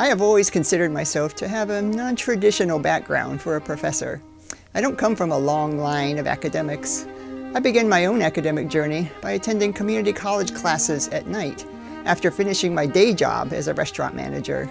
I have always considered myself to have a non-traditional background for a professor. I don't come from a long line of academics. I began my own academic journey by attending community college classes at night after finishing my day job as a restaurant manager.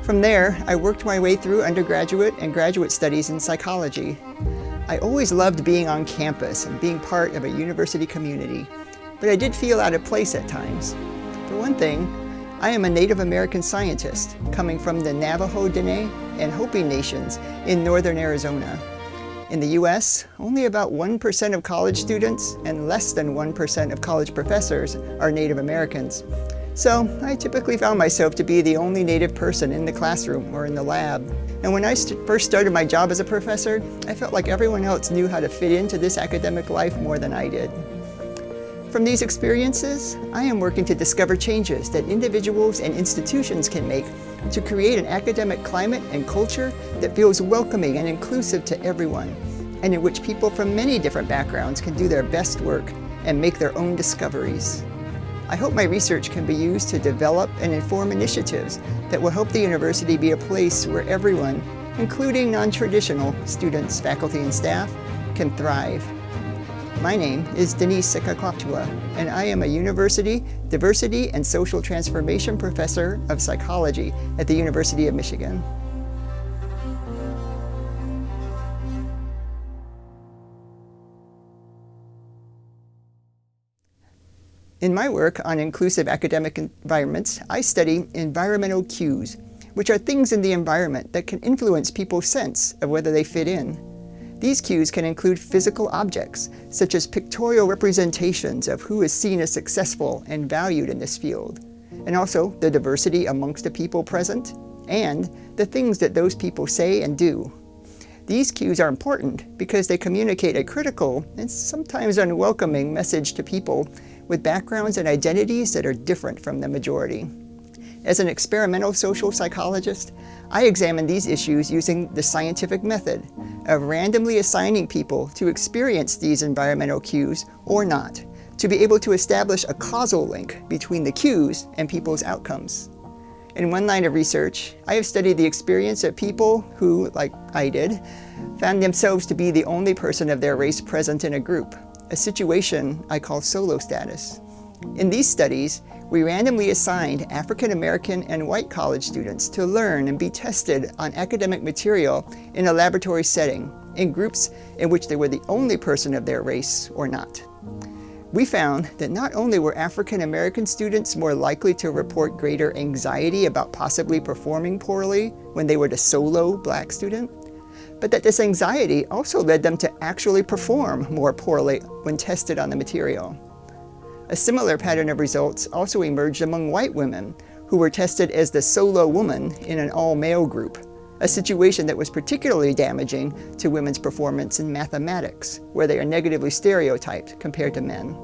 From there, I worked my way through undergraduate and graduate studies in psychology. I always loved being on campus and being part of a university community, but I did feel out of place at times. For one thing, I am a Native American scientist coming from the Navajo, Diné, and Hopi nations in northern Arizona. In the U.S., only about 1% of college students and less than 1% of college professors are Native Americans. So I typically found myself to be the only Native person in the classroom or in the lab. And when I first started my job as a professor, I felt like everyone else knew how to fit into this academic life more than I did. From these experiences, I am working to discover changes that individuals and institutions can make to create an academic climate and culture that feels welcoming and inclusive to everyone, and in which people from many different backgrounds can do their best work and make their own discoveries. I hope my research can be used to develop and inform initiatives that will help the university be a place where everyone, including non-traditional students, faculty, and staff, can thrive. My name is Denise Sekaquaptewa, and I am a University Diversity and Social Transformation Professor of Psychology at the University of Michigan. In my work on inclusive academic environments, I study environmental cues, which are things in the environment that can influence people's sense of whether they fit in. These cues can include physical objects, such as pictorial representations of who is seen as successful and valued in this field, and also the diversity amongst the people present, and the things that those people say and do. These cues are important because they communicate a critical and sometimes unwelcoming message to people with backgrounds and identities that are different from the majority. As an experimental social psychologist, I examine these issues using the scientific method of randomly assigning people to experience these environmental cues or not, to be able to establish a causal link between the cues and people's outcomes. In one line of research, I have studied the experience of people who, like I did, found themselves to be the only person of their race present in a group, a situation I call solo status. In these studies, we randomly assigned African American and white college students to learn and be tested on academic material in a laboratory setting, in groups in which they were the only person of their race or not. We found that not only were African American students more likely to report greater anxiety about possibly performing poorly when they were the solo black student, but that this anxiety also led them to actually perform more poorly when tested on the material. A similar pattern of results also emerged among white women who were tested as the solo woman in an all-male group, a situation that was particularly damaging to women's performance in mathematics, where they are negatively stereotyped compared to men.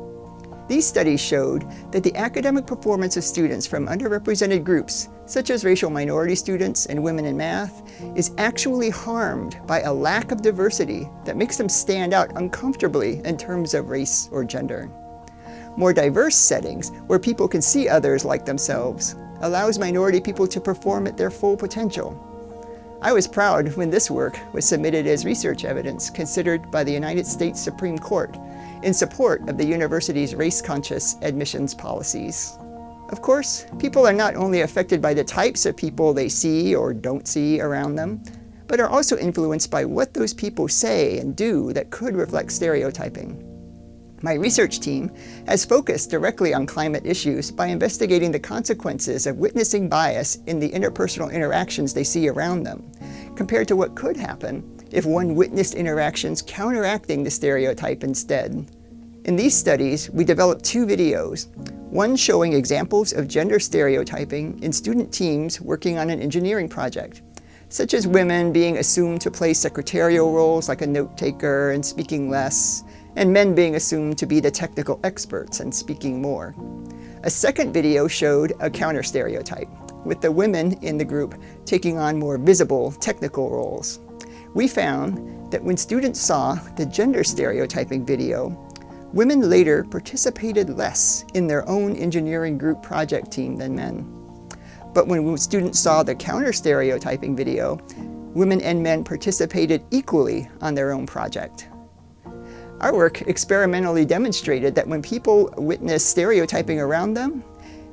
These studies showed that the academic performance of students from underrepresented groups, such as racial minority students and women in math, is actually harmed by a lack of diversity that makes them stand out uncomfortably in terms of race or gender. More diverse settings, where people can see others like themselves, allows minority people to perform at their full potential. I was proud when this work was submitted as research evidence considered by the United States Supreme Court in support of the university's race-conscious admissions policies. Of course, people are not only affected by the types of people they see or don't see around them, but are also influenced by what those people say and do that could reflect stereotyping. My research team has focused directly on climate issues by investigating the consequences of witnessing bias in the interpersonal interactions they see around them, compared to what could happen if one witnessed interactions counteracting the stereotype instead. In these studies, we developed two videos, one showing examples of gender stereotyping in student teams working on an engineering project, such as women being assumed to play secretarial roles like a note-taker and speaking less, and men being assumed to be the technical experts and speaking more. A second video showed a counter-stereotype, with the women in the group taking on more visible technical roles. We found that when students saw the gender stereotyping video, women later participated less in their own engineering group project team than men. But when students saw the counter-stereotyping video, women and men participated equally on their own project. Our work experimentally demonstrated that when people witness stereotyping around them,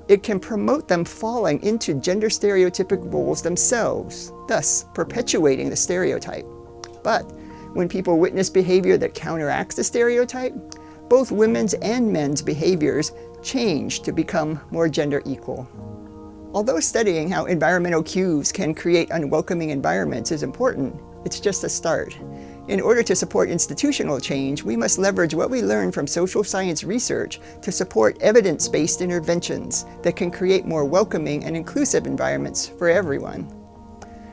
it can promote them falling into gender stereotypic roles themselves, thus perpetuating the stereotype. But when people witness behavior that counteracts the stereotype, both women's and men's behaviors change to become more gender equal. Although studying how environmental cues can create unwelcoming environments is important, it's just a start. In order to support institutional change, we must leverage what we learn from social science research to support evidence-based interventions that can create more welcoming and inclusive environments for everyone.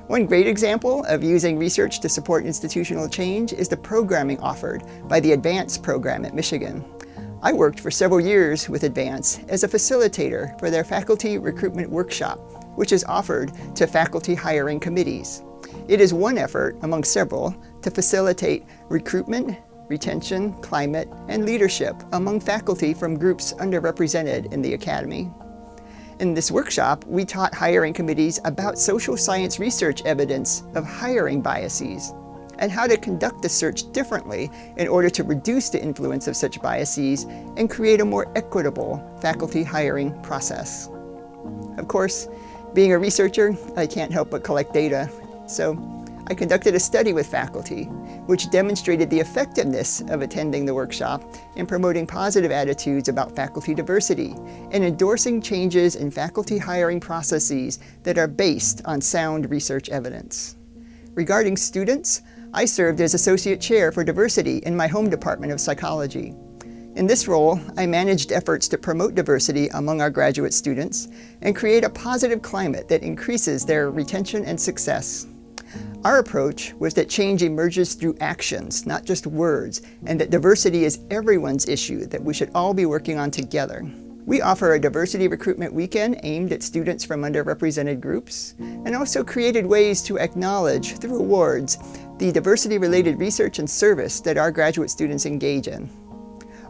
One great example of using research to support institutional change is the programming offered by the Advance program at Michigan. I worked for several years with Advance as a facilitator for their faculty recruitment workshop, which is offered to faculty hiring committees. It is one effort, among several, to facilitate recruitment, retention, climate, and leadership among faculty from groups underrepresented in the academy. In this workshop, we taught hiring committees about social science research evidence of hiring biases, and how to conduct the search differently in order to reduce the influence of such biases and create a more equitable faculty hiring process. Of course, being a researcher, I can't help but collect data. So I conducted a study with faculty, which demonstrated the effectiveness of attending the workshop in promoting positive attitudes about faculty diversity and endorsing changes in faculty hiring processes that are based on sound research evidence. Regarding students, I served as Associate Chair for Diversity in my home department of psychology. In this role, I managed efforts to promote diversity among our graduate students and create a positive climate that increases their retention and success. Our approach was that change emerges through actions, not just words, and that diversity is everyone's issue that we should all be working on together. We offer a diversity recruitment weekend aimed at students from underrepresented groups, and also created ways to acknowledge, through awards, the diversity-related research and service that our graduate students engage in.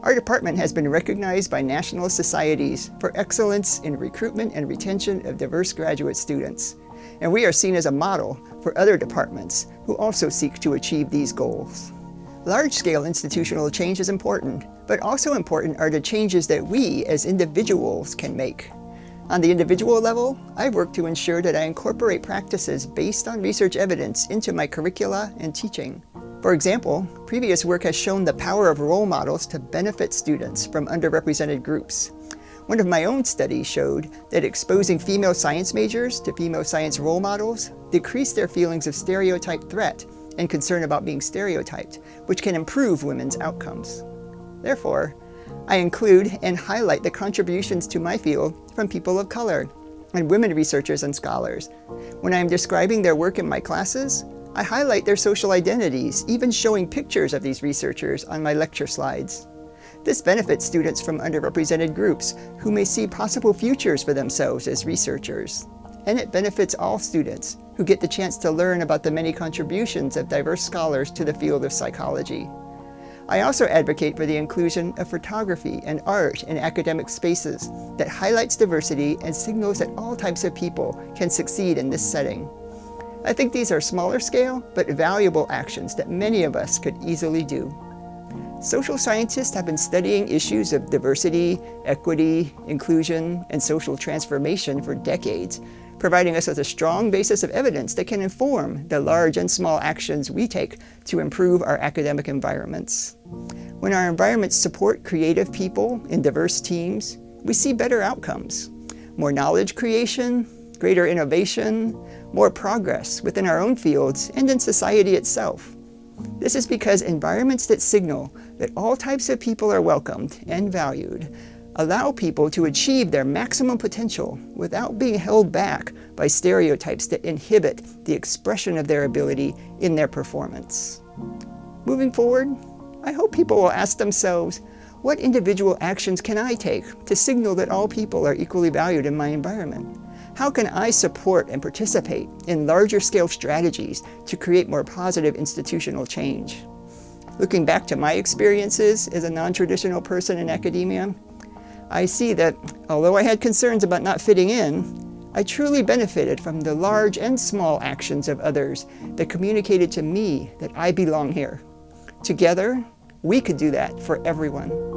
Our department has been recognized by national societies for excellence in recruitment and retention of diverse graduate students, and we are seen as a model for other departments who also seek to achieve these goals. Large-scale institutional change is important, but also important are the changes that we as individuals can make. On the individual level, I've worked to ensure that I incorporate practices based on research evidence into my curricula and teaching. For example, previous work has shown the power of role models to benefit students from underrepresented groups. One of my own studies showed that exposing female science majors to female science role models decreased their feelings of stereotype threat and concern about being stereotyped, which can improve women's outcomes. Therefore, I include and highlight the contributions to my field from people of color and women researchers and scholars. When I am describing their work in my classes, I highlight their social identities, even showing pictures of these researchers on my lecture slides. This benefits students from underrepresented groups who may see possible futures for themselves as researchers. And it benefits all students who get the chance to learn about the many contributions of diverse scholars to the field of psychology. I also advocate for the inclusion of photography and art in academic spaces that highlights diversity and signals that all types of people can succeed in this setting. I think these are smaller scale, but valuable actions that many of us could easily do. Social scientists have been studying issues of diversity, equity, inclusion, and social transformation for decades, providing us with a strong basis of evidence that can inform the large and small actions we take to improve our academic environments. When our environments support creative people in diverse teams, we see better outcomes, more knowledge creation, greater innovation, more progress within our own fields and in society itself. This is because environments that signal that all types of people are welcomed and valued allow people to achieve their maximum potential without being held back by stereotypes that inhibit the expression of their ability in their performance. Moving forward, I hope people will ask themselves, what individual actions can I take to signal that all people are equally valued in my environment? How can I support and participate in larger scale strategies to create more positive institutional change? Looking back to my experiences as a non-traditional person in academia, I see that although I had concerns about not fitting in, I truly benefited from the large and small actions of others that communicated to me that I belong here. Together, we could do that for everyone.